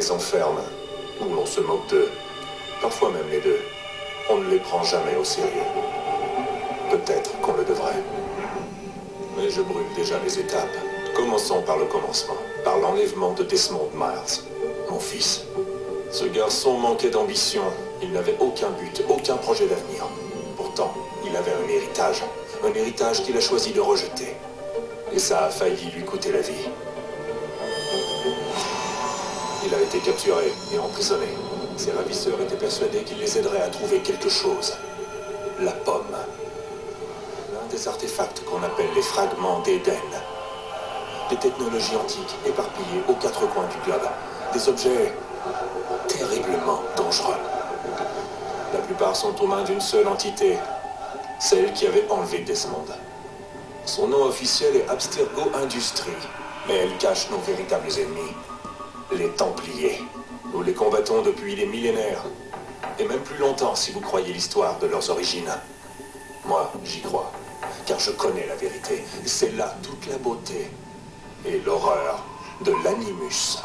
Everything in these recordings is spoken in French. les enferme, où l'on se moque d'eux, parfois même les deux. On ne les prend jamais au sérieux. Peut-être qu'on le devrait. Mais je brûle déjà les étapes. Commençons par le commencement, par l'enlèvement de Desmond Miles, mon fils. Ce garçon manquait d'ambition, il n'avait aucun but, aucun projet d'avenir. Pourtant, il avait un héritage qu'il a choisi de rejeter. Et ça a failli lui coûter la vie. Il a été capturé et emprisonné. Ses ravisseurs étaient persuadés qu'il les aiderait à trouver quelque chose. La pomme. L'un des artefacts qu'on appelle les fragments d'Éden. Des technologies antiques éparpillées aux quatre coins du globe. Des objets terriblement dangereux. La plupart sont aux mains d'une seule entité. Celle qui avait enlevé Desmond. Son nom officiel est Abstergo Industrie, mais elle cache nos véritables ennemis, les Templiers. Nous les combattons depuis des millénaires, et même plus longtemps si vous croyez l'histoire de leurs origines. Moi, j'y crois, car je connais la vérité. C'est là toute la beauté et l'horreur de l'Animus.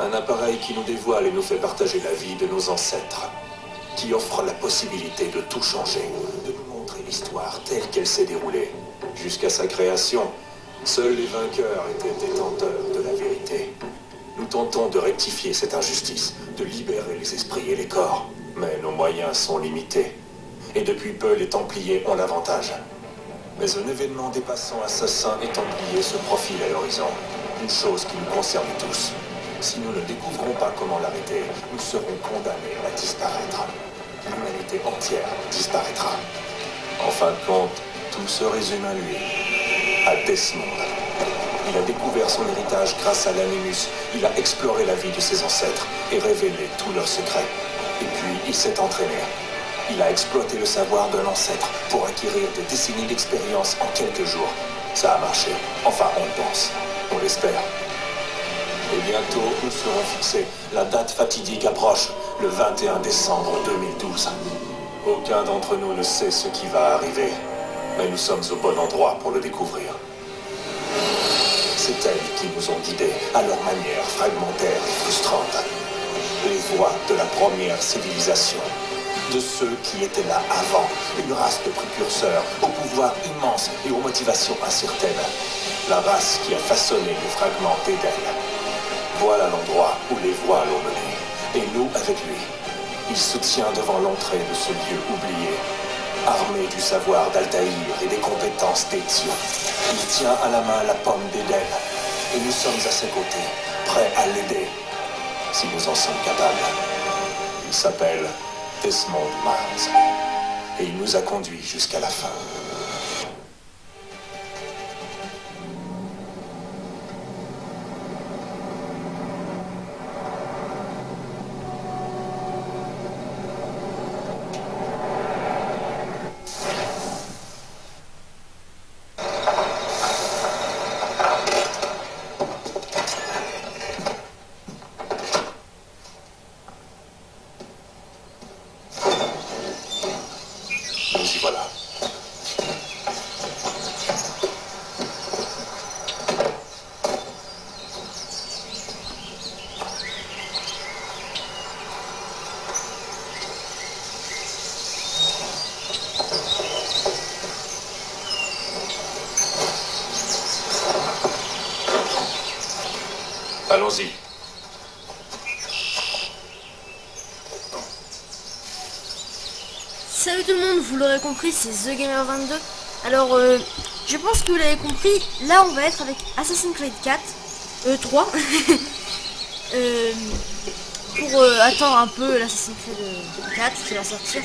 Un appareil qui nous dévoile et nous fait partager la vie de nos ancêtres, qui offre la possibilité de tout changer, de nous montrer l'histoire telle qu'elle s'est déroulée. Jusqu'à sa création, seuls les vainqueurs étaient détenteurs de la vérité. Nous tentons de rectifier cette injustice, de libérer les esprits et les corps. Mais nos moyens sont limités. Et depuis peu, les Templiers ont l'avantage. Mais un événement dépassant assassins et Templiers se profile à l'horizon. Une chose qui nous concerne tous. Si nous ne découvrons pas comment l'arrêter, nous serons condamnés à disparaître. L'humanité entière disparaîtra. En fin de compte, tout se résume à lui, à Desmond. Il a découvert son héritage grâce à l'Animus. Il a exploré la vie de ses ancêtres et révélé tous leurs secrets. Et puis, il s'est entraîné. Il a exploité le savoir de l'ancêtre pour acquérir des décennies d'expérience en quelques jours. Ça a marché. Enfin, on le pense. On l'espère. Et bientôt, nous serons fixés. La date fatidique approche, le 21 décembre 2012. Aucun d'entre nous ne sait ce qui va arriver. Mais nous sommes au bon endroit pour le découvrir. C'est elles qui nous ont guidés à leur manière fragmentaire et frustrante. Les voies de la première civilisation. De ceux qui étaient là avant. Une race de précurseurs, au pouvoir immense et aux motivations incertaines. La race qui a façonné les fragments d'Éden. Voilà l'endroit où les voies l'ont mené, et nous avec lui. Il se tient devant l'entrée de ce lieu oublié, armé du savoir d'Altaïr et des compétences d'Éthion. Il tient à la main la pomme d'Éden, et nous sommes à ses côtés, prêts à l'aider, si nous en sommes capables. Il s'appelle Desmond Miles, et il nous a conduits jusqu'à la fin. Allons-y. Salut tout le monde, vous l'aurez compris, c'est The Gamer 22. Alors, je pense que vous l'avez compris, là on va être avec Assassin's Creed 3. Pour attendre un peu l'Assassin's Creed 4 qui va sortir.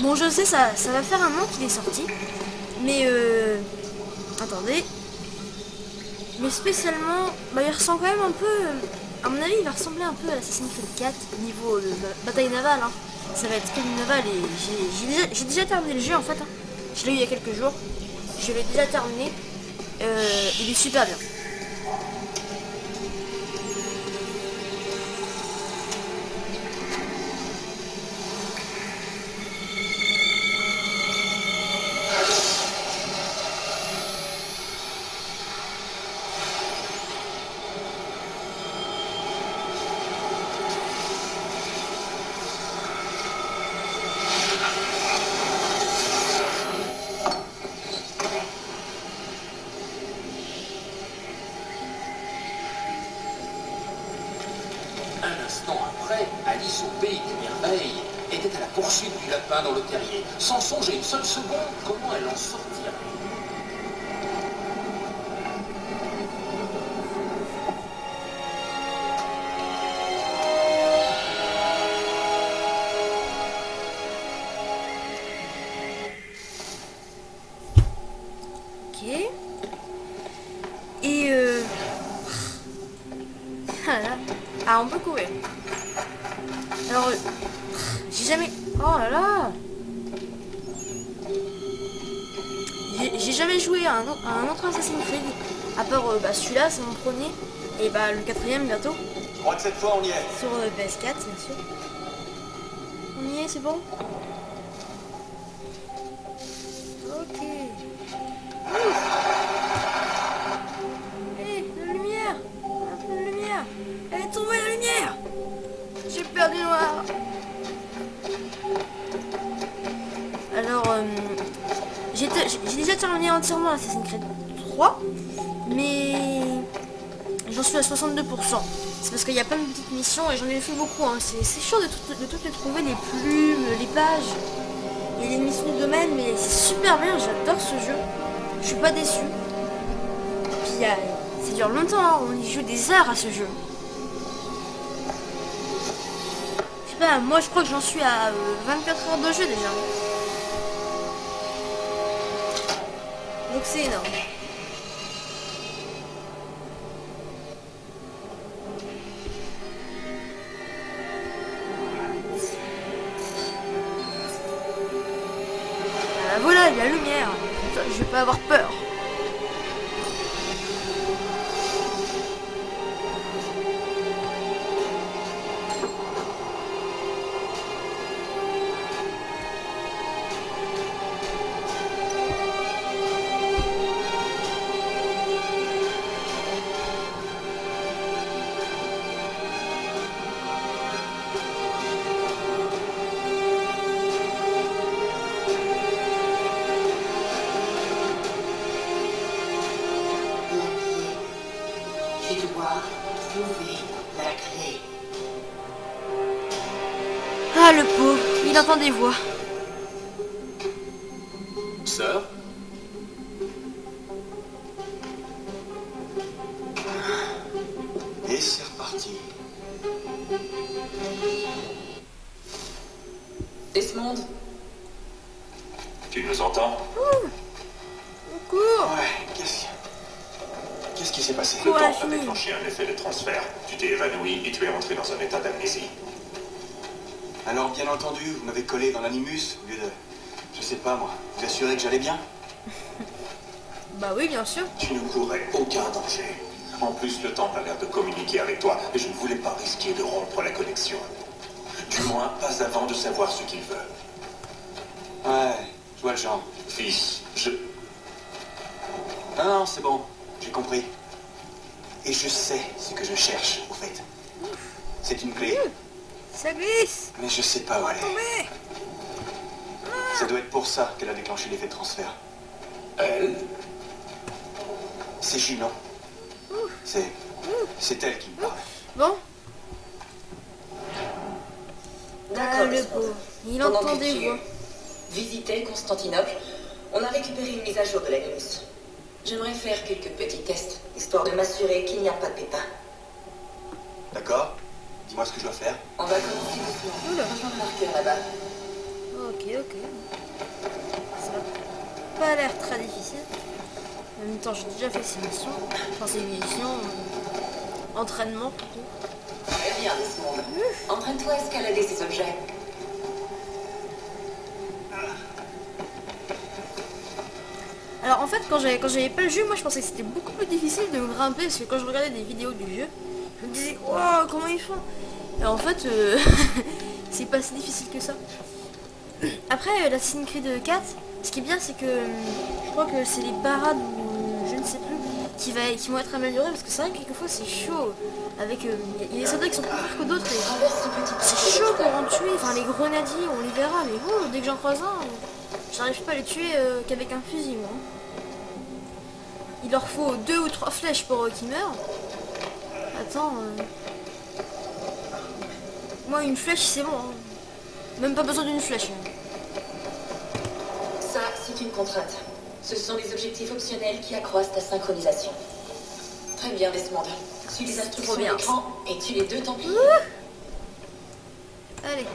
Bon, je sais, ça va faire un an qu'il est sorti. Mais, attendez. Mais spécialement, bah, il ressemble quand même un peu, à mon avis, il va ressembler un peu à Assassin's Creed 4 niveau bataille navale. Hein. Ça va être une navale et j'ai déjà terminé le jeu en fait. Hein. Je l'ai eu il y a quelques jours. Je l'ai déjà terminé. Il est super bien. Un instant après, Alice au pays des merveilles était à la poursuite du lapin dans le terrier. Sans songer une seule seconde, comment elle en sortirait? Ah, on peut courir. Alors, j'ai jamais... Oh là là, j'ai jamais joué à un autre Assassin's Creed. À part celui-là, c'est mon premier. Et le quatrième bientôt. Je crois que cette fois, on y est. Sur PS4, bien sûr. On y est, c'est bon. Ok. Alors, j'ai déjà terminé entièrement Assassin's Creed 3, mais j'en suis à 62%. C'est parce qu'il y a plein de petites missions et j'en ai fait beaucoup. Hein. C'est chaud de toutes les trouver, les plumes, les pages et les missions de domaine, mais c'est super bien. J'adore ce jeu. Je suis pas déçu. Puis ça dure longtemps. Hein. On y joue des heures à ce jeu. Ben, moi je crois que j'en suis à 24 heures de jeu déjà. Donc c'est énorme. Ah, voilà, il y a la lumière. Je vais pas avoir peur. Ah, le pauvre, il entend des voix. Sœur ? Et c'est reparti. Desmond ? Tu nous entends ? Ouh. On court. Ouais, qu'est-ce qui s'est passé ? Le temps a déclenché un effet de transfert. Tu t'es évanoui et tu es rentré dans un état d'amnésie. Alors, bien entendu, vous m'avez collé dans l'animus au lieu de... Je sais pas, moi. Vous assurez que j'allais bien? Bah oui, bien sûr. Tu ne courais aucun danger. En plus, le temps a l'air de communiquer avec toi, et je ne voulais pas risquer de rompre la connexion. Du moins, pas avant de savoir ce qu'il veut. Ouais, je vois le genre. Fils, je... Non, c'est bon. J'ai compris. Et je sais ce que je cherche, au fait. C'est une clé. Ça glisse. Mais je sais pas où aller. Ça doit être pour ça qu'elle a déclenché l'effet de transfert. Elle? C'est gênant. C'est elle qui me parle. Bon. D'accord, le pauvre. Il entend des voix. Visiter Constantinople, on a récupéré une mise à jour de l'Animus. J'aimerais faire quelques petits tests, histoire de m'assurer qu'il n'y a pas de pépins. D'accord. Dis-moi ce que je dois faire. On va commencer le marqueur là-bas. Ok. Ça n'a pas l'air très difficile. En même temps, j'ai déjà fait ces missions. Enfin, ces missions... entraînement, plutôt. Très bien, Desmond. Entraîne-toi à escalader ces objets. Alors, en fait, quand j'avais pas le jeu, moi, je pensais que c'était beaucoup plus difficile de me grimper. Parce que quand je regardais des vidéos du jeu... Je me disais, wow, comment ils font? Et en fait, c'est pas si difficile que ça. Après, la Assassin's Creed 4, ce qui est bien, c'est que je crois que c'est les parades ou je ne sais plus qui vont être améliorées, parce que c'est vrai que quelquefois c'est chaud. Avec il y a des soldats qui sont plus forts que d'autres. C'est chaud pour en tuer. Enfin, les grenadiers, on les verra, mais bon, dès que j'en croise un, j'arrive pas à les tuer qu'avec un fusil. Moi. Il leur faut 2 ou 3 flèches pour qu'ils meurent. Attends. Moi, une flèche, c'est bon. Même pas besoin d'une flèche. Ça, c'est une contrainte. Ce sont les objectifs optionnels qui accroissent ta synchronisation. Très bien, Desmond. Suis les instructions d'écran et tue les deux templiers. Allez.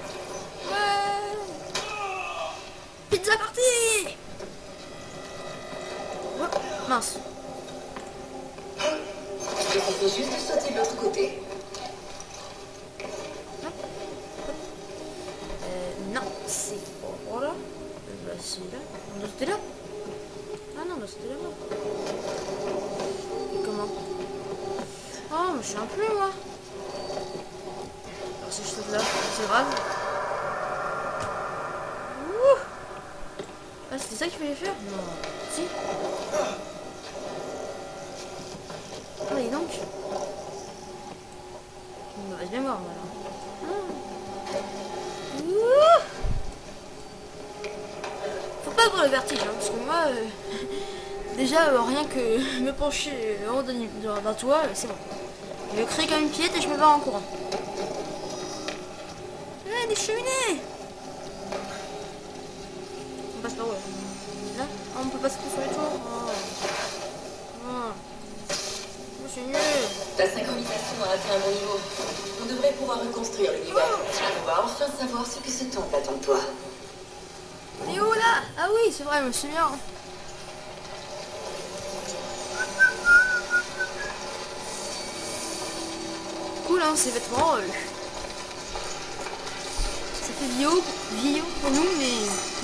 Pizza party! Oh, mince. J'essaie juste de sauter de l'autre côté. Non, c'est... Voilà. Bah, c'est là. On doit sauter là. Ah non, on doit sauter là-bas. Et comment? Oh, mais je suis un peu, moi. Alors si je saute là, c'est grave. Ouh. Ah, c'était ça qu'il fallait faire? Non. Si. Allez, donc. J'ai une mauvaise mémoire, moi, là. Faut pas avoir le vertige, hein, parce que moi, déjà, rien que me pencher en haut d'un toit, c'est bon. Je crée comme une pièce et je me barre en courant. Ah, des cheminées! On passe par où, là? Ah, on peut passer tout sur les toits. C'est mieux. Ta synchronisation a atteint un bon niveau. On devrait pouvoir reconstruire le niveau. On va enfin savoir ce que ce temple attend de toi. Mais où là? Ah oui, c'est vrai, je me souviens. Cool, hein, ces vêtements. Ça fait vieillot pour nous, mais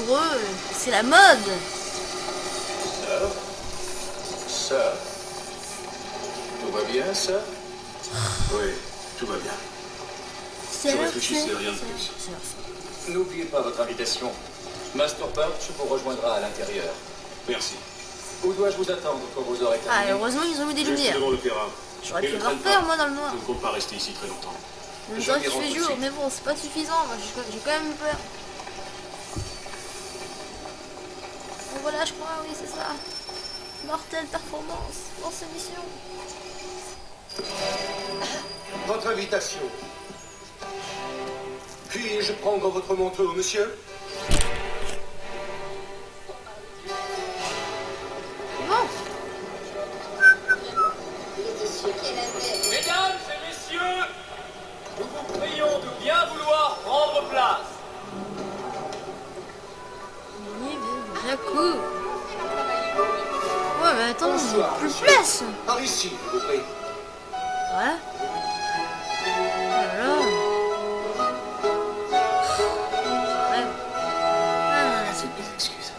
pour eux, c'est la mode. Ça. Tout va bien, ça? Oui, tout va bien. C'est rien de plus. N'oubliez pas votre invitation. Master Perch vous rejoindra à l'intérieur. Merci. Où dois-je vous attendre quand vous aurez terminé? Ah, heureusement, ils ont mis des lumières. J'aurais pu avoir peur, moi, dans le noir. Je ne compte pas rester ici très longtemps. Même temps qu'il fait jour, mais bon, c'est pas suffisant. Moi, j'ai quand même peur. Bon, voilà, je crois, oui, c'est ça. Mortelle performance dans cette mission. Votre invitation. Puis-je prendre votre manteau, monsieur? Bon. Mesdames et messieurs, nous vous prions de bien vouloir prendre place. Oui, bien cool. Ouais, mais attends, j'ai plus de place. Par ici, vous plaît. Ouais. Alors. Ouais. Ah, c'est des excuses.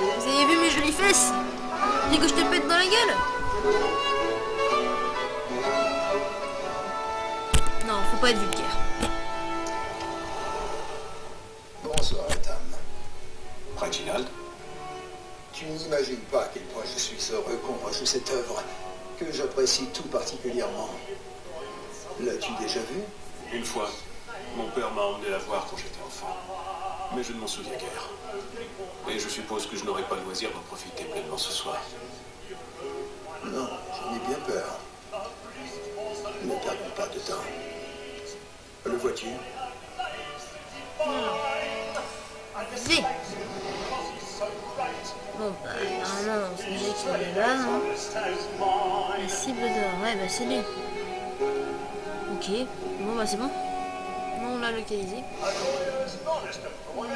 Vous avez vu mes jolies fesses? Dis que je te pète dans la gueule? Non, faut pas être vulgaire. Bonsoir, madame. Reginald? Tu n'imagines pas à quel point je suis heureux qu'on rejoue cette œuvre, que j'apprécie tout particulièrement. L'as-tu déjà vue? Une fois. Mon père m'a emmené la voir quand j'étais enfant. Mais je ne m'en souviens guère. Et je suppose que je n'aurai pas le loisir d'en profiter pleinement ce soir. Non, j'en ai bien peur. Ne perdons pas de temps. Le vois-tu? Oui. Bon bah normalement on se dit qu'il est là, non? La cible d'or, ouais bah c'est lui. Ok, bon bah c'est bon. Bon on l'a localisé. Non. Voilà.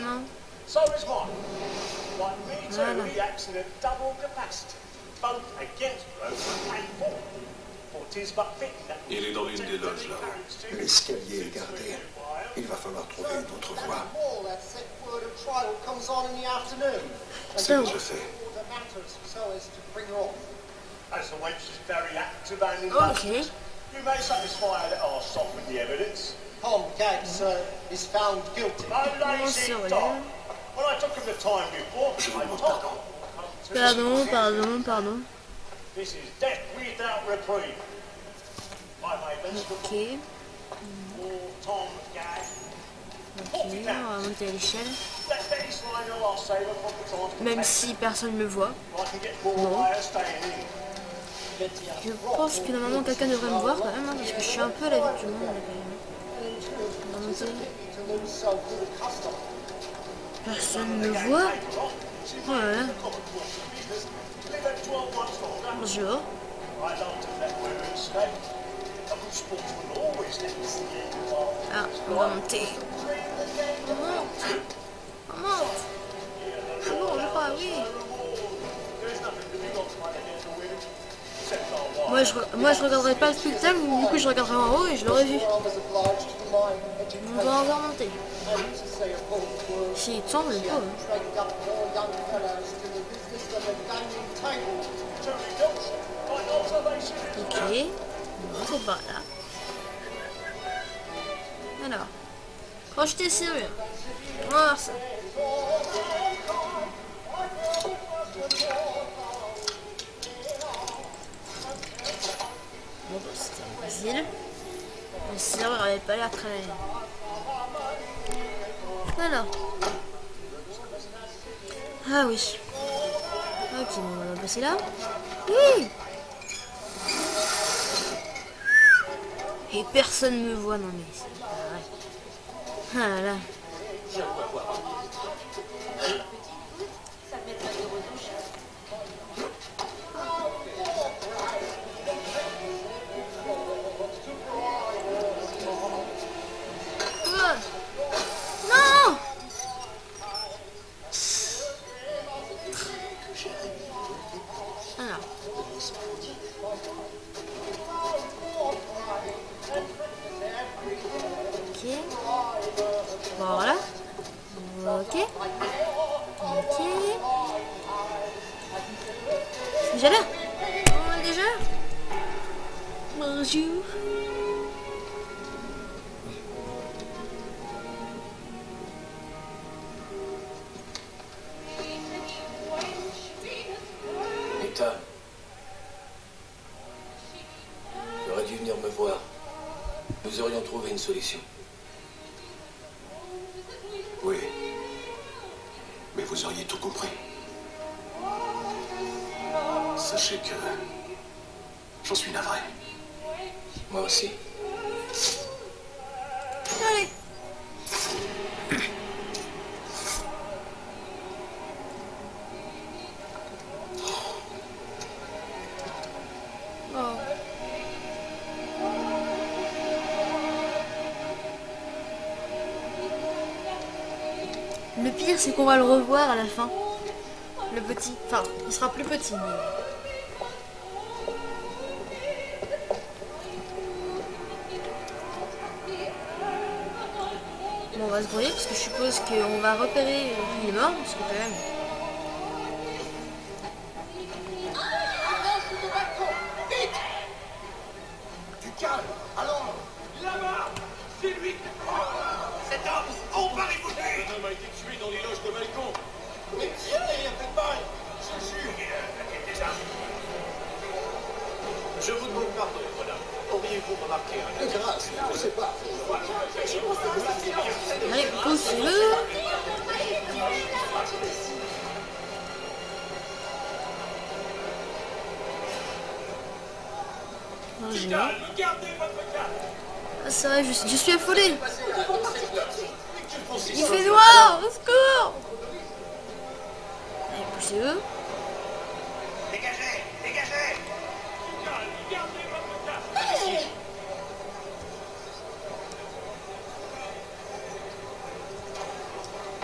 Il est dans l'une des loges là. L'escalier est gardé. Il va falloir trouver une autre voie. C'est déjà fait. Ok. Je vous demande pardon. Pardon. Ok. Ok, on va monter à l'échelle. Même si personne ne me voit. Bon. Je pense que normalement quelqu'un devrait me voir quand même, parce que je suis un peu à la vie du monde. Personne ne me voit. Ouais. Bonjour. Ah, on va monter. On monte. On monte. C'est bon, je crois, oui. Moi je regarderai pas le spectacle, du coup je regarderai en haut et je l'aurai vu. On doit encore monter. S'il tombe, le pauvre. Ok. Faut pas là. Alors. Projeter serrure. On va voir ça. Bon, c'était facile. La serrure n'avait pas l'air très... Alors. Ah oui. Ok, bon, on va passer là. Oui. Et personne me voit, non mais c'est pas vrai. Ah là. Non. Alors. Ok. Bon, voilà. Ok. Ok. C'est déjà là. On est déjà là. Bonjour. Ethan. Tu aurais dû venir me voir. Nous aurions trouvé une solution. Oui. Mais vous auriez tout compris. Sachez que... j'en suis navré. Moi aussi. Allez. Le pire, c'est qu'on va le revoir à la fin. Le petit. Enfin, il sera plus petit. Mais... bon, on va se brouiller parce que je suppose qu'on va repérer qu'il est mort. Parce que quand même. Je vous demande pardon, madame. Auriez-vous remarqué un peu de grâce? Je ne sais pas. Allez, pousse-le. Ah, c'est vrai, je suis affolé. Il fait noir, au secours. Allez, poussez-le. Dégagez, dégagez.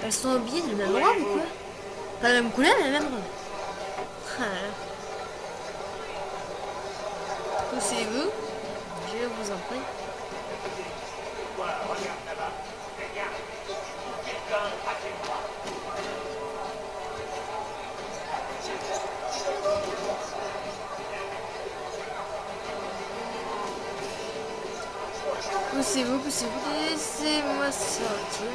Elles sont habillées du même robe ou quoi? Pas la même couleur, mais la même robe. Ah là. Poussez-vous. Je vous en prie. Poussez-vous, poussez-vous. Laissez-moi sortir.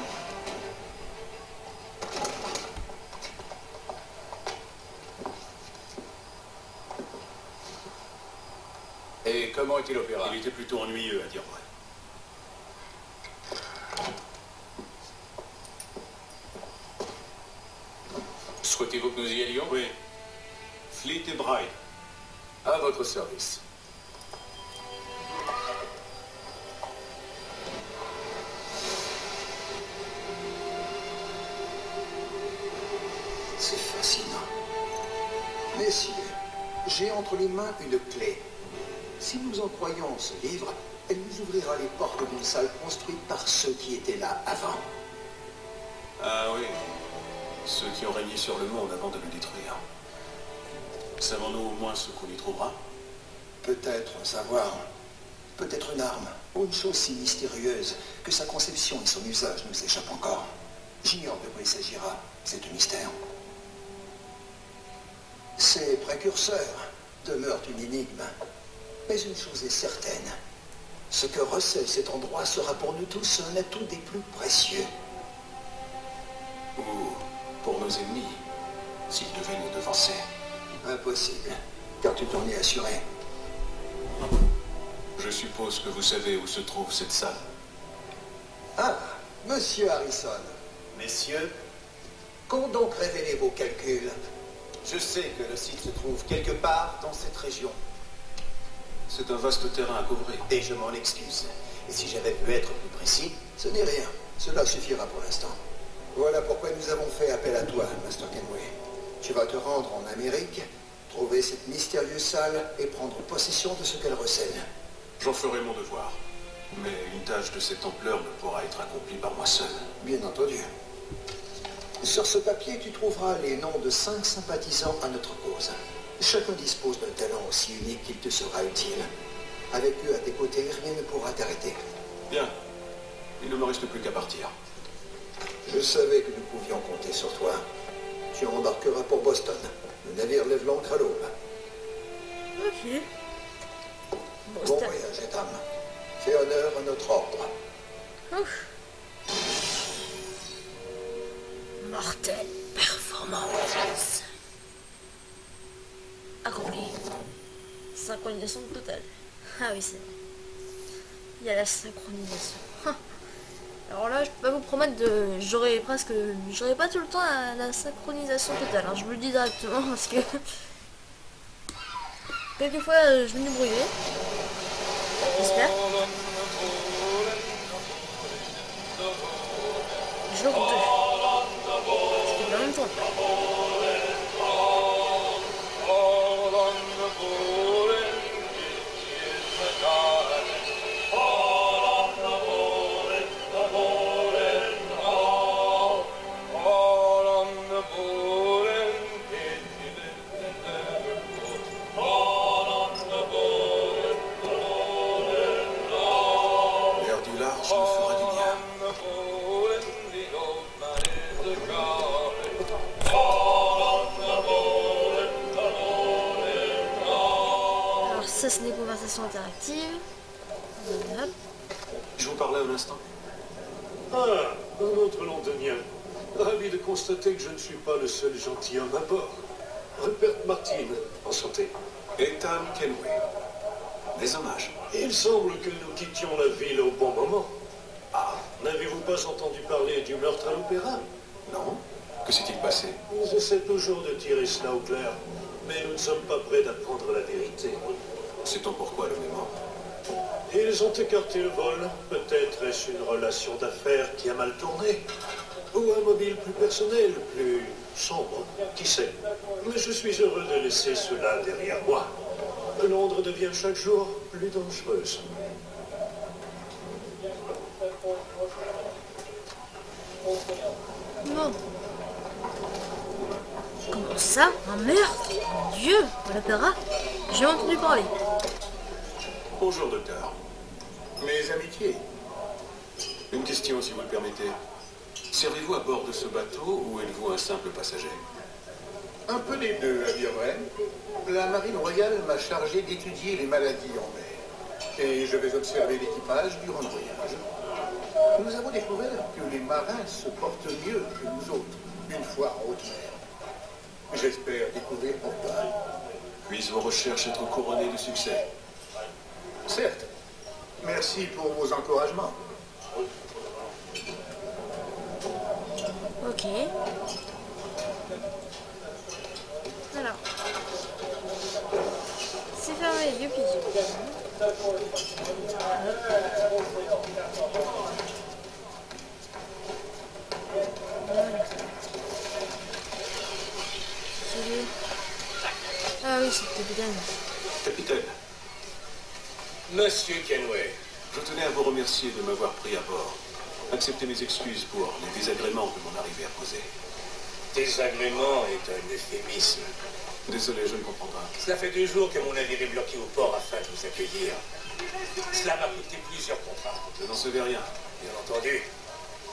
Et comment était l'opéra? Il était plutôt ennuyeux, à dire vrai. Souhaitez-vous que nous y allions? Oui. Fleet et Bride. À votre service. C'est fascinant. Messieurs, j'ai entre les mains une clé. Si nous en croyons ce livre, elle nous ouvrira les portes d'une salle construite par ceux qui étaient là avant. Ah oui, ceux qui ont régné sur le monde avant de le détruire. Savons-nous au moins ce qu'on y trouvera? Peut-être un savoir, peut-être une arme, ou une chose si mystérieuse que sa conception et son usage nous échappent encore. J'ignore de quoi il s'agira, c'est un mystère. Ces précurseurs demeurent une énigme. Mais une chose est certaine, ce que recèle cet endroit sera pour nous tous un atout des plus précieux. Ou pour nos ennemis, s'ils devaient nous devancer. Impossible, car tu t'en es assuré. Je suppose que vous savez où se trouve cette salle. Ah, monsieur Harrison. Messieurs, qu'ont donc révélé vos calculs? Je sais que le site se trouve quelque part dans cette région. C'est un vaste terrain à couvrir. Et je m'en excuse. Et si j'avais pu être plus précis... Ce n'est rien. Cela suffira pour l'instant. Voilà pourquoi nous avons fait appel à toi, Master Kenway. Tu vas te rendre en Amérique, trouver cette mystérieuse salle et prendre possession de ce qu'elle recèle. J'en ferai mon devoir. Mais une tâche de cette ampleur ne pourra être accomplie par moi seul. Bien entendu. Sur ce papier, tu trouveras les noms de 5 sympathisants à notre cause. Chacun dispose d'un talent aussi unique qu'il te sera utile. Avec eux à tes côtés, rien ne pourra t'arrêter. Bien. Il ne me reste plus qu'à partir. Je savais que nous pouvions compter sur toi. Tu embarqueras pour Boston. Le navire lève l'ancre à l'aube. Ok. Bon voyage, Ethan. Fais honneur à notre ordre. Ouf. Mortelle performance. Accompli. synchronisation totale. Ah oui, c'est vrai. Il y a la synchronisation. Alors là, je peux pas vous promettre de... J'aurais pas tout le temps la synchronisation totale. Hein. Je vous le dis directement parce que... Quelquefois, je vais me débrouiller. J'espère. Jour 2. C'était dans le même temps. Ça, c'est des conversations interactives. Hop. Je vous parlais un instant. Ah, un autre londonien. Ravi de constater que je ne suis pas le seul gentilhomme à bord. Rupert Martin, en santé. Ethan Kenway. Des hommages. Il semble que nous quittions la ville au bon moment. Ah, n'avez-vous pas entendu parler du meurtre à l'opéra? Non. Que s'est-il passé? J'essaie toujours de tirer cela au clair, mais nous ne sommes pas prêts d'apprendre la vérité. Sait-on pourquoi le mémoire? Ils ont écarté le vol. Peut-être est-ce une relation d'affaires qui a mal tourné. Ou un mobile plus personnel, plus sombre. Qui sait? Mais je suis heureux de laisser cela derrière moi. Londres devient chaque jour plus dangereuse. Non. Comment ça? Un meurtre? Dieu, on l'appellera. J'ai entendu parler. Bonjour, docteur. Mes amitiés. Une question, si vous le permettez. Servez-vous à bord de ce bateau ou êtes-vous un simple passager? Un peu des deux, à dire vrai. La Marine royale m'a chargé d'étudier les maladies en mer. Et je vais observer l'équipage durant le voyage. Nous avons découvert que les marins se portent mieux que nous autres, une fois en haute mer. J'espère découvrir pourquoi. Puissent vos recherches être couronnées de succès? Certes. Merci pour vos encouragements. Ok. Alors. fermer les yeux puis j'ai gagné. Ah oui, c'est le capitaine. Capitaine. Monsieur Kenway, je tenais à vous remercier de m'avoir pris à bord. Acceptez mes excuses pour les désagréments que mon arrivée a causés. Désagrément est un euphémisme. Désolé, je ne comprends pas. Cela fait 2 jours que mon navire est bloqué au port afin de vous accueillir. Cela m'a coûté plusieurs contrats. Je n'en savais rien. Bien entendu.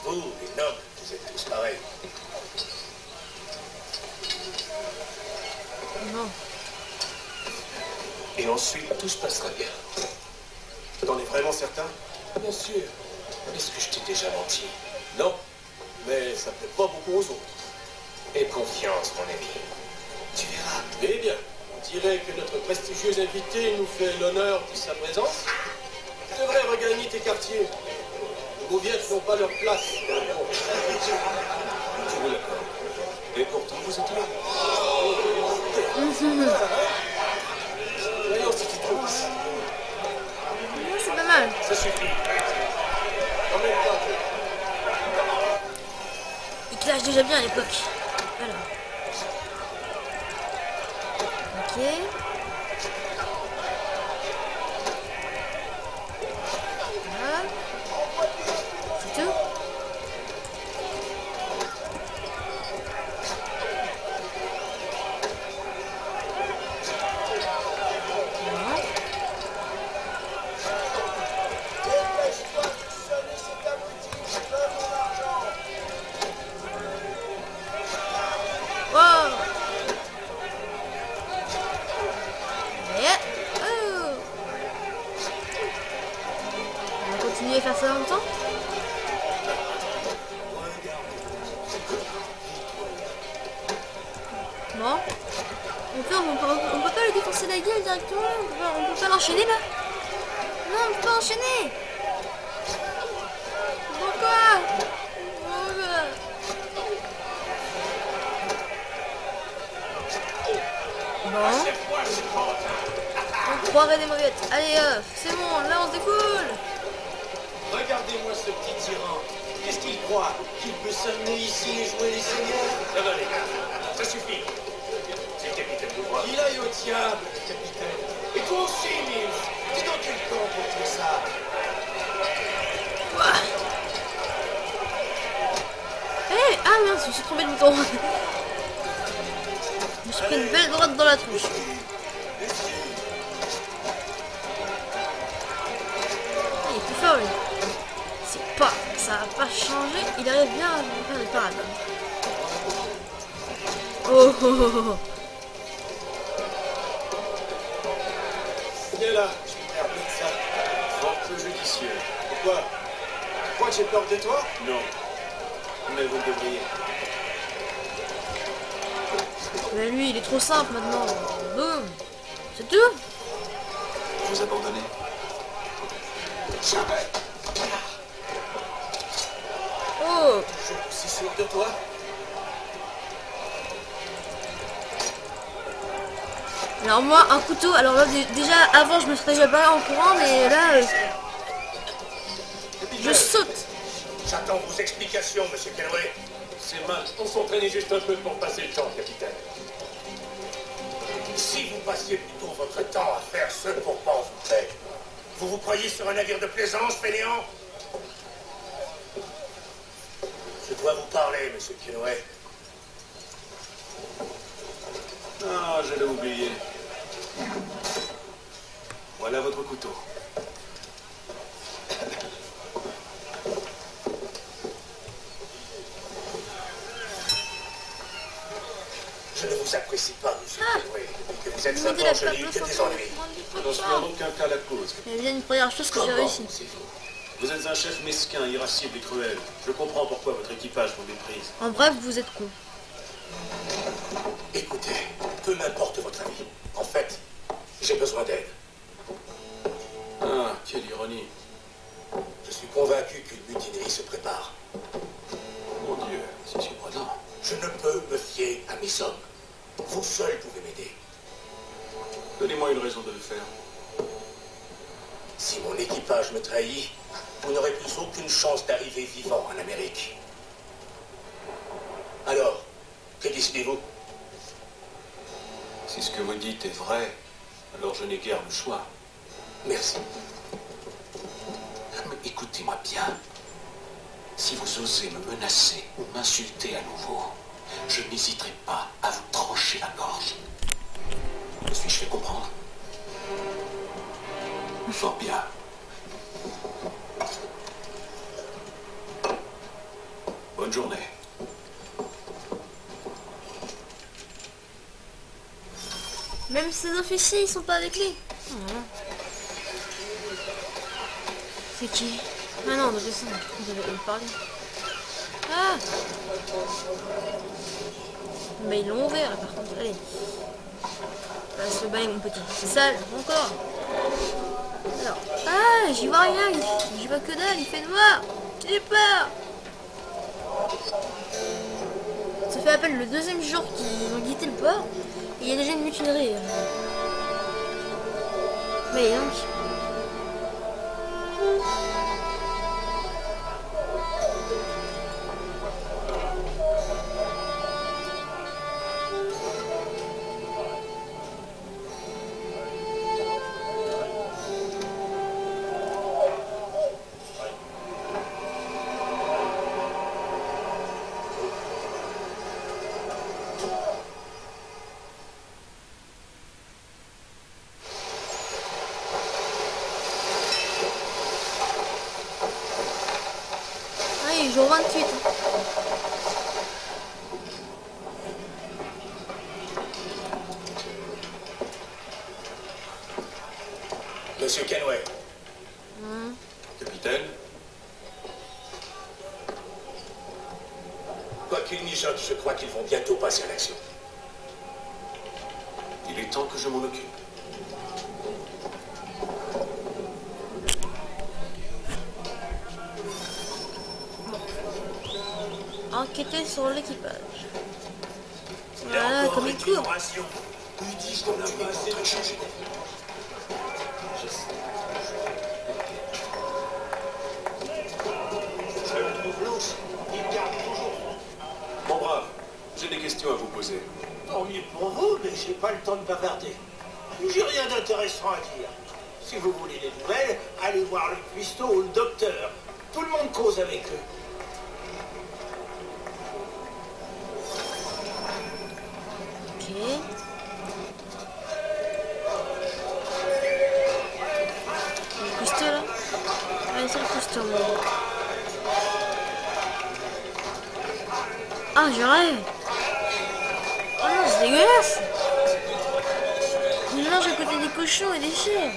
Vous, les nobles, vous êtes tous pareils. Non. Et ensuite, tout se passera bien. T'en es vraiment certain? Bien sûr. Est-ce que je t'ai déjà menti? Non, mais ça ne plaît pas beaucoup aux autres. Aie confiance, mon ami. Tu verras. Eh bien, on dirait que notre prestigieux invité nous fait l'honneur de sa présence. Tu devrais regagner tes quartiers. Les mauviettes n'ont pas leur place. Je vous l'accorde. Et pourtant, vous êtes là. Voyons si tu trouves. C'est pas mal. Ça suffit. En même temps. Il clash déjà bien à l'époque. Voilà. Ok. Voilà. C'est tout. Faire ça longtemps? Bon. On peut pas le défoncer la gueule directement? On peut pas l'enchaîner là? Non, on peut pas enchaîner! Pourquoi? Bon. On croirait des mauviettes. Allez, c'est bon, là on se découle! Regardez-moi ce petit tyran. Qu'est-ce qu'il croit? Qu'il peut s'amener ici et jouer les seigneurs? Ça va, les gars. Ça suffit. C'est le capitaine de bois. Il aille au diable, le capitaine. Et toi aussi, Miles. T'es dans quel camp pour tout ça? Quoi? Hey, ah mince, je me suis trompé de bouton. Je me suis pris une belle droite dans la tronche. Il est plus fort, lui. Pas, ça va pas changer, il arrive bien à faire des parades. Oh oh oh oh. Viens là, je me perds de ça. Fort peu judicieux. Pourquoi? Pourquoi j'ai peur de toi? Non. Mais vous le devriez. Mais lui, il est trop simple maintenant. Boum. C'est tout? Je vous abandonnez. Jamais. Oh. Je suis sûr de toi. Alors moi, un couteau. Alors là, déjà avant, je me serais déjà barré en courant, mais là, je saute. J'attends vos explications, monsieur Kenway. Ces matchs, on s'entraînait juste un peu pour passer le temps, capitaine. Si vous passiez plutôt votre temps à faire ce pour quoi on vous paye, vous vous croyez sur un navire de plaisance, fainéant? Je dois vous parler, monsieur Kenway. Ah, je l'ai oublié. Voilà votre couteau. Je ne vous apprécie pas, monsieur Kenway. Que vous êtes simplement joli et que des ennuis. Je n'en suis en aucun cas la cause. Il y a bien une première chose que j'ai réussi. Vous êtes un chef mesquin, irascible et cruel. Je comprends pourquoi votre équipage vous méprise. En bref, vous êtes con. Écoutez, peu m'importe votre avis. En fait, j'ai besoin d'aide. Ah, quelle ironie. Je suis convaincu qu'une mutinerie se prépare. Mon Dieu, c'est surprenant. Je ne peux me fier à mes hommes. Vous seul pouvez m'aider. Donnez-moi une raison de le faire. Si mon équipage me trahit, vous n'aurez plus aucune chance d'arriver vivant en Amérique. Alors, que décidez-vous? Si ce que vous dites est vrai, alors je n'ai guère le choix. Merci. Écoutez-moi bien. Si vous osez me menacer ou m'insulter à nouveau, je n'hésiterai pas à vous trancher la gorge. Me suis-je fait comprendre? Fort bien. Bonne journée. Même ces officiers, ils sont pas avec lui. C'est qui? Ah non, on devait me parler. Ah! Mais ils l'ont ouvert, par contre. Allez. Passe le bail, mon petit. C'est sale, encore. Alors. Ah, j'y vois rien. J'y vois que dalle, il fait noir. J'ai peur. Ça fait à peine le deuxième jour qu'ils ont quitté le port. Il y a déjà une mutinerie. Mais donc. Jour 28. Monsieur Kenway. Capitaine. Quoi qu'ils mijotent, je crois qu'ils vont bientôt passer à l'action. Il est temps que je m'en occupe. Enquêter sur l'équipage. Voilà, comme il court. Mon brave, j'ai des questions à vous poser. Tant mieux pour vous, mais j'ai pas le temps de bavarder. J'ai rien d'intéressant à dire. Si vous voulez des nouvelles, allez voir le cuistot ou le docteur. Tout le monde cause avec eux. Ah, je rêve. Oh non, c'est dégueulasse. Il mange à côté des cochons et des chèvres.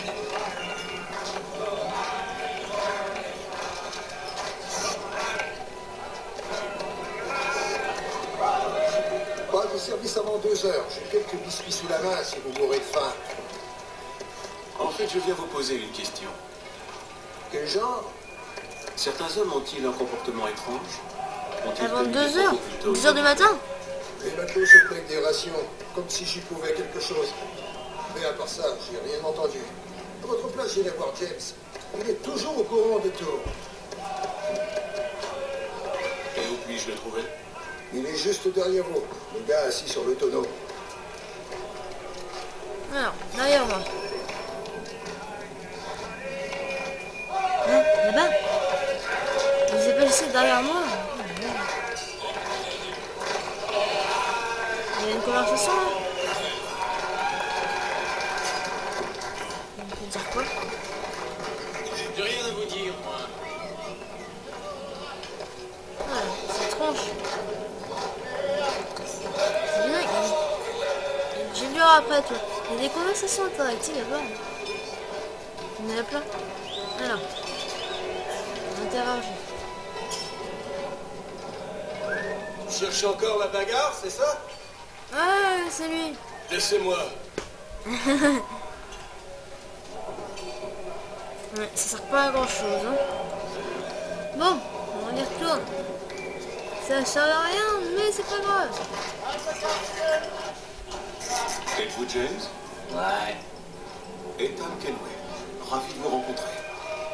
Pas de service avant 2 heures. J'ai quelques biscuits sous la main si vous mourrez de faim. En fait, je viens vous poser une question. Quel genre? Certains hommes ont-ils un comportement étrange? Avant 2 heures, 2 heures du matin. Les matelots se plaignent des rations, comme si j'y pouvais quelque chose. Mais à part ça, j'ai rien entendu. À votre place, j'irai voir James. Il est toujours au courant de tout. Et où puis-je le trouver? Il est juste derrière vous, le gars assis sur le tonneau. Alors, derrière moi. Hein, là-bas? Il s'est passé derrière moi. Il y a une conversation là. On peut dire quoi? J'ai plus rien à vous dire, moi. Ah, c'est étrange. C'est bien, j'ai dû voir après, toi. Il y a des conversations interactives là-bas. Il y en a plein. Alors, interagir. Vous cherchez encore la bagarre, c'est ça? Ah, c'est lui. Laissez-moi. Ouais, ça sert pas à grand chose, hein. Bon, on y retourne. Ça sert à rien, mais c'est pas grave. Êtes-vous James? Ouais. Ethan Kenway, ravi de vous rencontrer.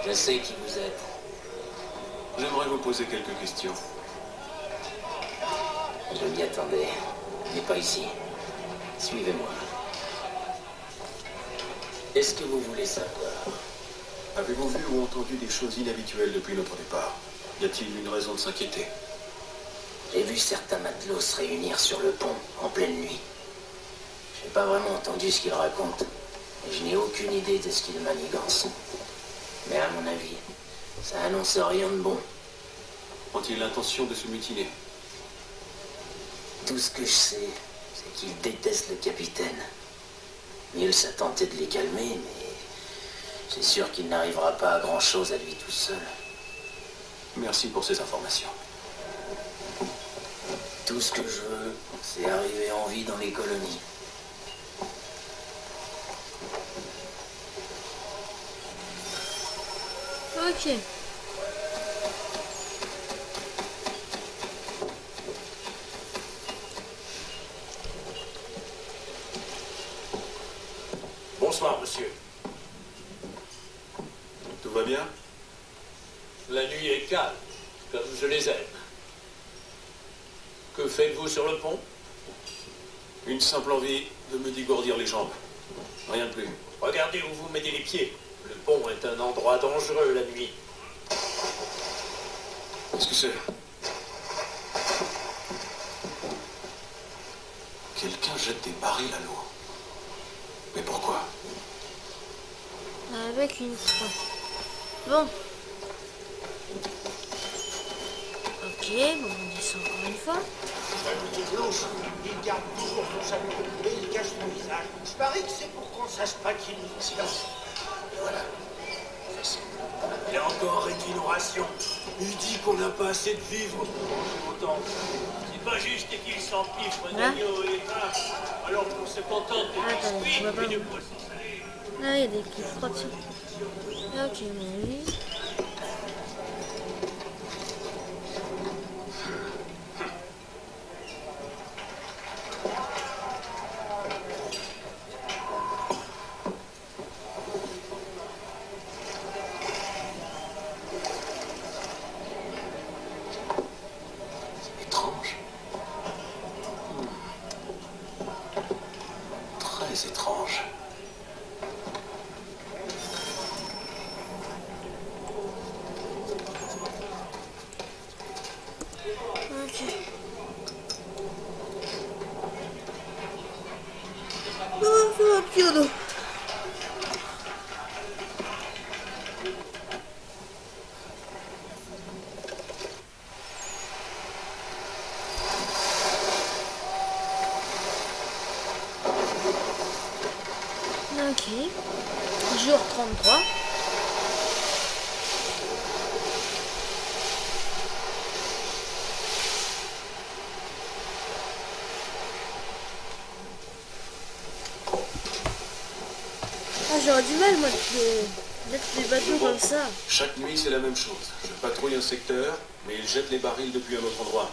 Je sais qui vous êtes. J'aimerais vous poser quelques questions. Je m'y attendais, mais pas ici. Suivez-moi. Est-ce que vous voulez savoir? Avez-vous vu ou entendu des choses inhabituelles depuis notre départ? Y a-t-il une raison de s'inquiéter? J'ai vu certains matelots se réunir sur le pont, en pleine nuit. J'ai pas vraiment entendu ce qu'ils racontent, et je n'ai aucune idée de ce qu'ils manigancent. Mais à mon avis, ça annonce rien de bon. Ont-ils l'intention de se mutiner? Tout ce que je sais, c'est qu'ils détestent le capitaine. Mills a tenté de les calmer, mais c'est sûr qu'il n'arrivera pas à grand-chose à lui tout seul. Merci pour ces informations. Tout ce que je veux, c'est arriver en vie dans les colonies. Ok. Bonsoir, monsieur. Tout va bien? La nuit est calme, comme je les aime. Que faites-vous sur le pont? Une simple envie de me dégourdir les jambes. Rien de plus. Regardez où vous mettez les pieds. Le pont est un endroit dangereux la nuit. Qu'est-ce que c'est? Quelqu'un jette des barils à l'eau. Mais pourquoi? Avec une croix. Bon. Ok, bon, on descend encore une fois. Il garde toujours son salut et il cache son visage. Je parie que c'est pour qu'on sache pas qu'il nous silence. Et voilà. Il a encore réduit nos rations. Il dit qu'on n'a pas assez de vivre pour manger autant. C'est pas juste qu'il s'empiffre d'agneau et d'arche, alors qu'on se contente de biscuits et de poissons salés. Ah, il y a des clips frottées. Ok, mais... J'aurais du mal, moi, de mettre des bateaux comme ça. Chaque nuit, c'est la même chose. Je patrouille un secteur, mais ils jettent les barils depuis un autre endroit.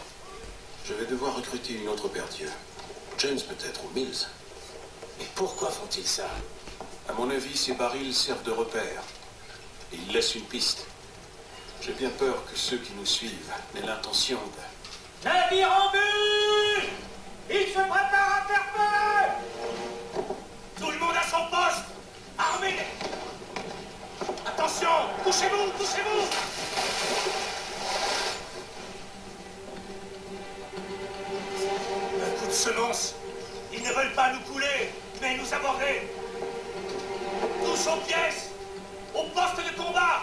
Je vais devoir recruter une autre paire d'yeux. Jones, peut-être, ou Mills. Mais pourquoi font-ils ça? À mon avis, ces barils servent de repère. Et ils laissent une piste. J'ai bien peur que ceux qui nous suivent n'aient l'intention de... Navire en vue! Il se prépare à faire peur! Tout le monde à son poste! Armée! Attention! Couchez-vous! Couchez-vous! Un coup de semonce! Ils ne veulent pas nous couler, mais nous aborder! Tous aux pièces! Au poste de combat!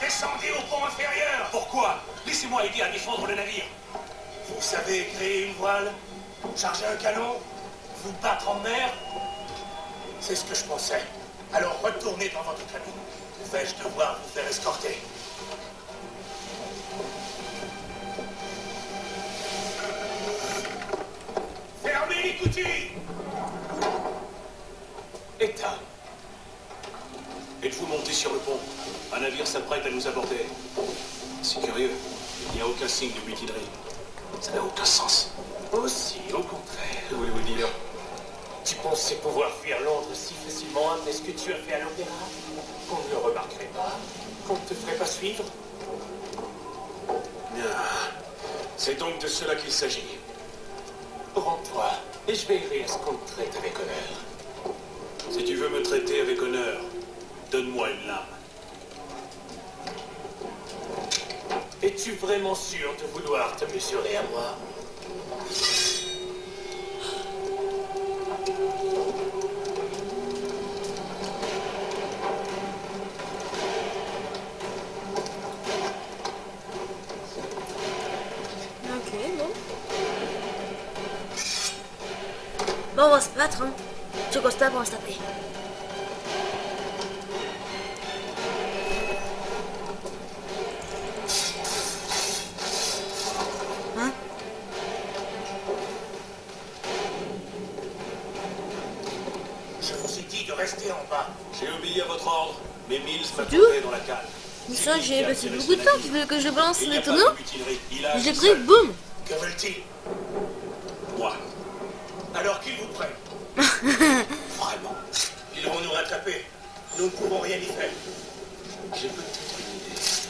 Descendez au pont inférieur! Pourquoi? Laissez-moi aider à défendre le navire! Vous savez créer une voile, charger un canon, vous battre en mer? C'est ce que je pensais. Alors retournez dans votre cabine. Vais-je devoir vous faire escorter? Fermez les coutilles! Ethan! Êtes-vous monté sur le pont? Un navire s'apprête à nous aborder. C'est curieux. Il n'y a aucun signe de mutinerie. Ça n'a aucun sens. Aussi, au contraire. Que voulez-vous dire? Tu pensais pouvoir fuir Londres si facilement après ce que tu as fait à l'opéra? Qu'on ne le remarquerait pas? Qu'on ne te ferait pas suivre? C'est donc de cela qu'il s'agit. Rends-toi, et je veillerai à ce qu'on te traite avec honneur. Si tu veux me traiter avec honneur, donne-moi une lame. Es-tu vraiment sûr de vouloir te mesurer à moi? Bon, on va se battre, hein. Je constate, on va se taper. Hein? Je vous ai dit de rester en bas. J'ai obéi à votre ordre, mais Mills m'a trouvé dans la cale. Mais ça, j'ai passé beaucoup de temps qui voulait que je balance les tonneaux. J'ai pris, boum! Que veulent-ils? Moi. Alors qu'ils vous prennent. Vraiment. Ils vont nous rattraper. Nous ne pouvons rien y faire. J'ai peut-être une idée.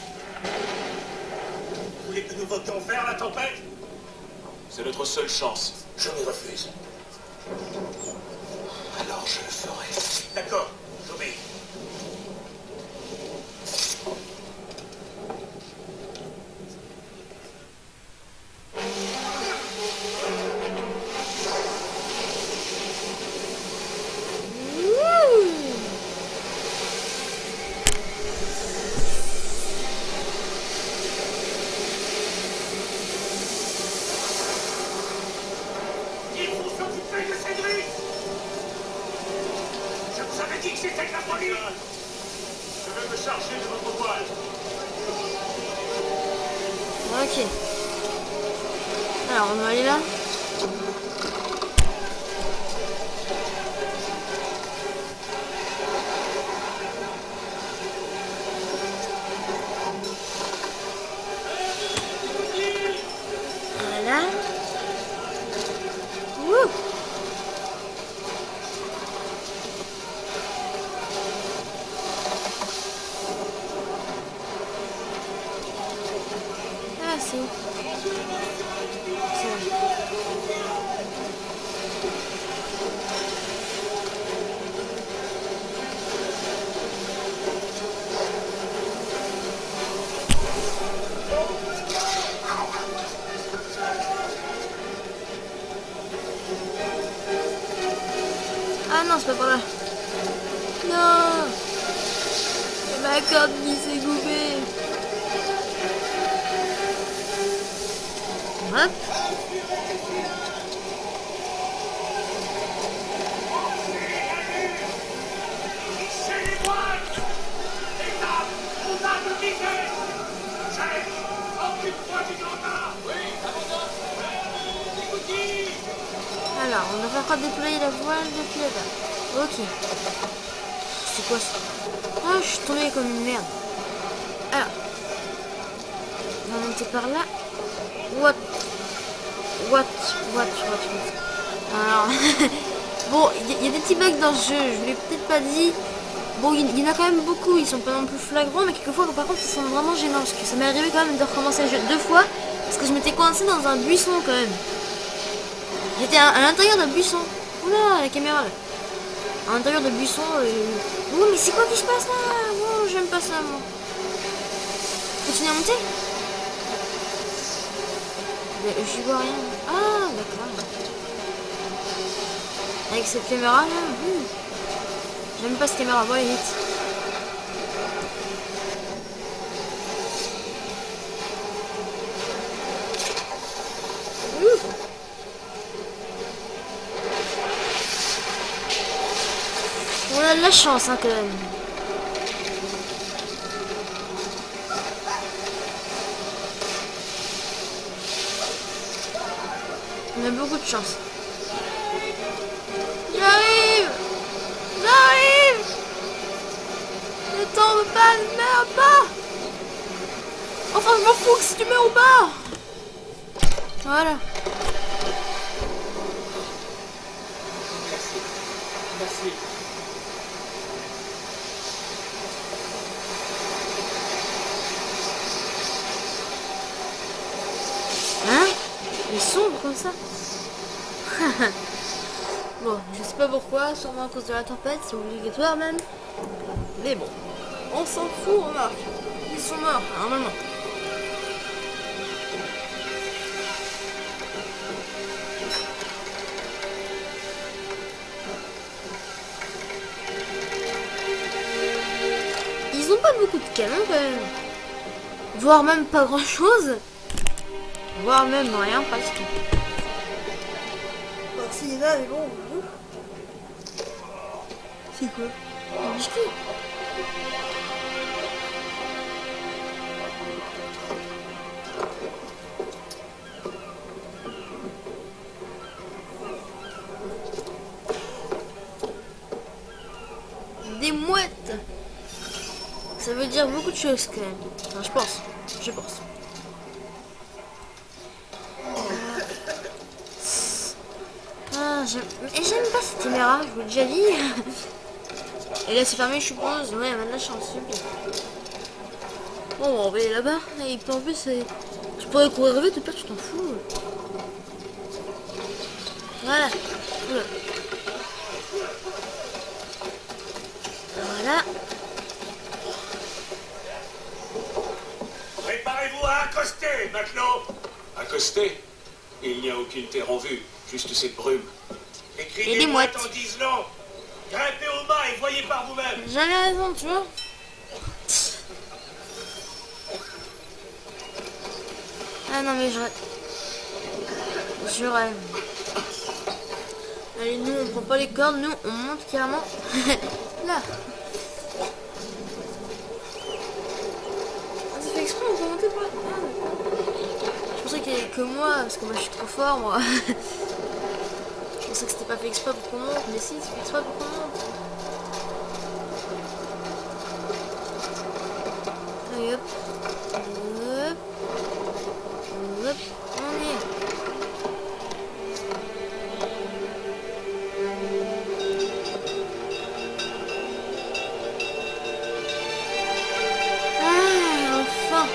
Vous voulez que nous votions vers la tempête? C'est notre seule chance. Je me refuse. Alors je le ferai. D'accord, j'obéis. Alors, on va encore déployer la voile depuis là-bas. Ok. C'est quoi ça? Oh, je suis tombé comme une merde. Alors, on va monter par là. What? Alors, bon, il y a des petits bugs dans ce jeu, je vous l'ai peut-être pas dit. Bon, il y en a quand même beaucoup, ils sont pas non plus flagrants, mais quelquefois, par contre, ils sont vraiment gênants, parce que ça m'est arrivé quand même de recommencer le jeu 2 fois, parce que je m'étais coincé dans un buisson quand même. J'étais à l'intérieur d'un buisson. Oula, la caméra là. À l'intérieur d'un buisson. Oh, mais c'est quoi qui se passe là? Bon, j'aime pas ça, moi. Continuez à monter. Je vois rien. Ah, d'accord. Avec cette caméra là. J'aime pas cette caméra. Bon, allez, vite. De la chance, hein, quand même. On a beaucoup de chance. J'arrive! J'arrive! Ne tombe pas, ne meurs pas! Enfin, je m'en fous que si tu meurs ou pas! Voilà. Merci. passé. Hein? Il est sombre comme ça. Bon, je sais pas pourquoi, sûrement à cause de la tempête, c'est obligatoire même. Mais bon, on s'en fout, remarque. Ils sont morts, normalement. Ils ont pas beaucoup de canons quand même. Voire même pas grand chose. Voire même rien, pas du tout. S'il y en a, mais bon. C'est quoi? Un biscuit. Des mouettes. Ça veut dire beaucoup de choses quand même. Enfin, je pense. Je pense. Et j'aime pas cette caméra, je vous l'ai déjà dit. Et là c'est fermé, je suppose. Ouais, maintenant je suis en subie. Bon, on va aller là-bas. Et puis en plus, tu pourrais courir vite, peut-être tu t'en fous. Voilà. Voilà. Préparez-vous à accoster maintenant. Accoster? Il n'y a aucune terre en vue, juste cette brume. Et des mouettes. Grimpez au bas et voyez par vous-même. J'avais raison, tu vois. Ah non, mais je rêve. Allez, nous, on prend pas les cordes, nous, on monte carrément. Là. Ça fait exprès, on peut monter pas. Je pensais qu'il n'y avait que moi, parce que moi, je suis trop fort, moi. Je sais que c'était pas fait exprès pour qu'on monte, mais si, c'est fait exprès pour qu'on monte. Allez hop, hop, hop, on est. Ah, enfin.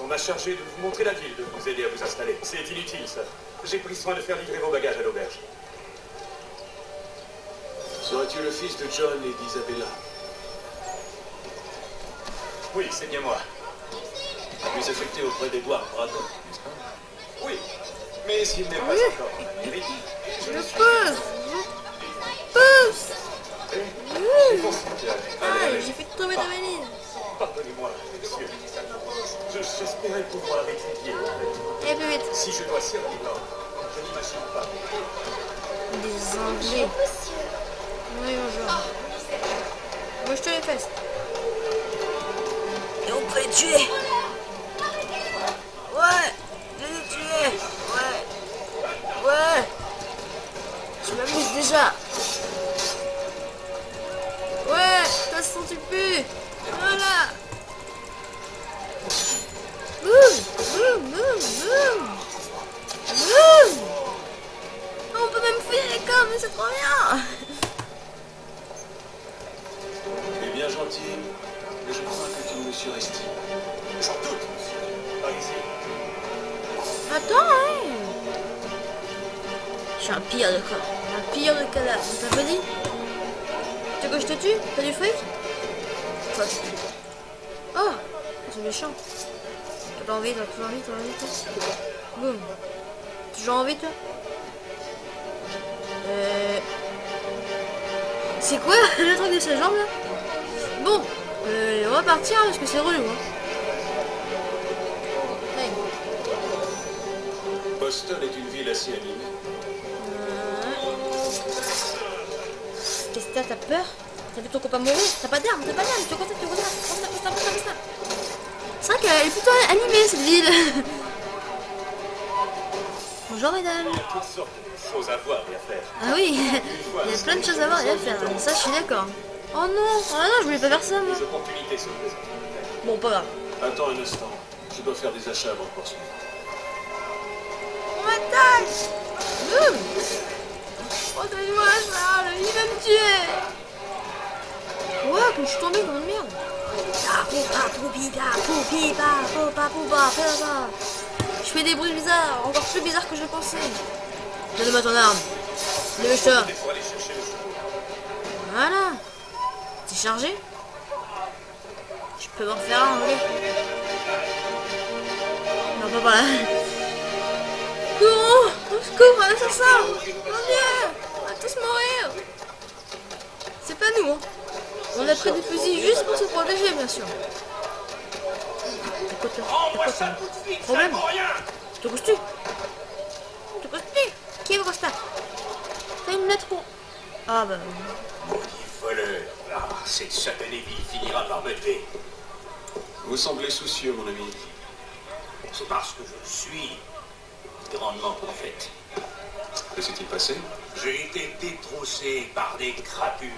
On m'a chargé de vous montrer la ville, de vous aider à vous installer. C'est inutile, ça. J'ai pris soin de faire livrer vos bagages à l'auberge. Serais-tu le fils de John et d'Isabella? Oui, c'est bien moi. Je suis affecté auprès d'Edouard Bradon, n'est-ce pas? Oui, mais s'il n'est pas encore en Amérique, je le pousse. Pousse. Oui. Ah, j'ai fait tomber ta valise. Pardonnez-moi, monsieur. J'espérais pouvoir l'étudier. Eh bien, vite. Si je dois servir, je n'imagine pas. Des Anglais. Oui, bonjour. Moi, je te les fesse. Et on peut les tuer. Ouais, je les tuer. Ouais. Ouais. Je m'amuse déjà. Ouais, t'as senti plus. Voilà. Boum, boum, boum, boum. Boum. On peut même fouiller les corps, mais c'est trop bien. Tu es bien gentil, mais je crois que tu me surestimes. J'en doute, monsieur. Par ici. Attends, hein. Je suis un pire de corps. Un pire de cadavre. T'as pas dit? Tu veux que je te tue? T'as du fric? pote. Oh, c'est méchant. T'as toujours envie, toi. Boum. Toujours envie, toi. C'est quoi le truc de sa jambe là? Bon, on va partir parce que c'est relou. Hein. Hey. Boston est une ville assez animée. Qu'est-ce que t'as peur? T'as vu ton copain mourir? T'as pas d'armes, tu es content. C'est vrai qu'elle est plutôt animée cette ville. Bonjour mesdames. Ah oui, il y a plein de choses à voir et à faire, ça je suis d'accord. Oh non, je voulais pas faire ça moi. Bon, pas grave. Attends un instant, je dois faire des achats avant de poursuivre. On m'attaque. Boum. Protège-moi Charles, il va me tuer. Quoi, que je suis tombée dans le merde. Je fais des bruits bizarres, encore plus bizarres que je pensais. Donne-moi ton arme. Lève-toi. Voilà. T'es chargé? Je peux m'en faire un, oui. Non, pas par là. Courons. Au secours, un assassin. Mon Dieu. On va tous mourir. C'est pas nous, hein. On a pris des fusils juste pour se protéger, bien sûr. T'as quoi problème? Te couches-tu? Qui est Costa? T'as une lettre pour... Ah bah... voleur. Ah, cette satanée ville finira par me tuer. Vous semblez soucieux, mon ami. C'est parce que je suis grandement prophète. Que s'est-il passé? J'ai été détroussé par des crapules.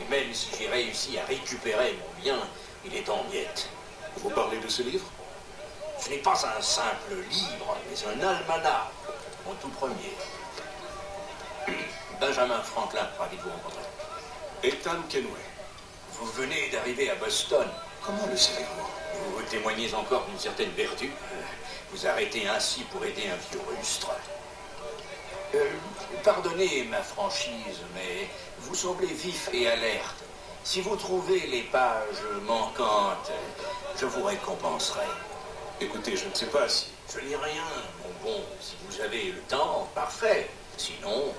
Et même si j'ai réussi à récupérer mon bien, il est en miettes. Vous parlez de ce livre? Ce n'est pas un simple livre, mais un almanach, en tout premier. Benjamin Franklin, ravi de vous rencontrer. Ethan Kenway. Vous venez d'arriver à Boston. Comment le savez-vous? Vous témoignez encore d'une certaine vertu. Vous arrêtez ainsi pour aider un vieux rustre. Pardonnez ma franchise, mais vous semblez vif et alerte. Si vous trouvez les pages manquantes, je vous récompenserai. Écoutez, je ne sais pas si... Je n'ai rien, mon bon. Si vous avez le temps, parfait. Sinon,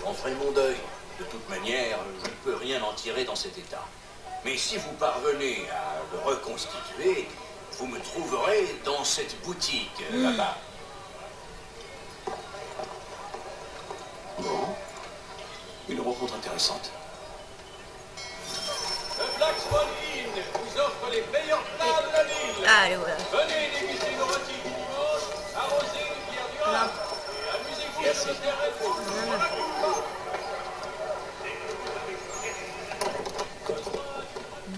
j'en ferai mon deuil. De toute manière, je ne peux rien en tirer dans cet état. Mais si vous parvenez à le reconstituer, vous me trouverez dans cette boutique là-bas. Bon. Une rencontre intéressante. Le Black Swan Inn vous offre les meilleurs plats de la ville. Allez, voilà. Venez déguster nos rôtis du dimanche, arroser une bière du Havre et amusez-vous sur le terrain de foot.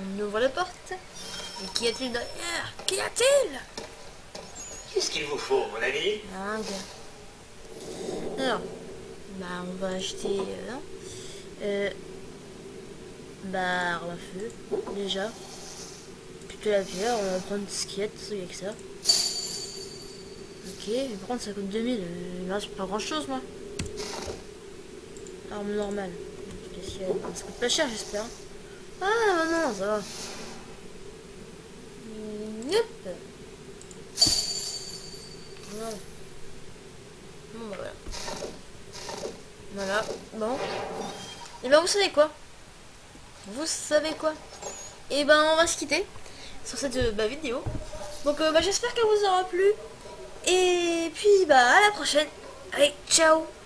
On ouvre la porte. Et qu'y a-t-il derrière? Qu'y a-t-il? Qu'est-ce qu'il vous faut, mon ami? Alors, bah on va acheter... arme à feu, déjà. Plutôt la bière, on va prendre ce qu'il y a, avec ça. Ok, par contre ça coûte 2000, il me reste pas grand chose moi. Arme normale. Ça coûte pas cher j'espère. Ah non, ça va. Yep. Voilà. Bon bah voilà. Voilà, bon. Et ben vous savez quoi? Et ben on va se quitter sur cette vidéo. Donc j'espère qu'elle vous aura plu. Et puis à la prochaine. Allez, ciao.